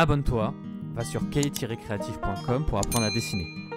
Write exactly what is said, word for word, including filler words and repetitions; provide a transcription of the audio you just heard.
abonne-toi, va sur cahiers créatifs point com pour apprendre à dessiner.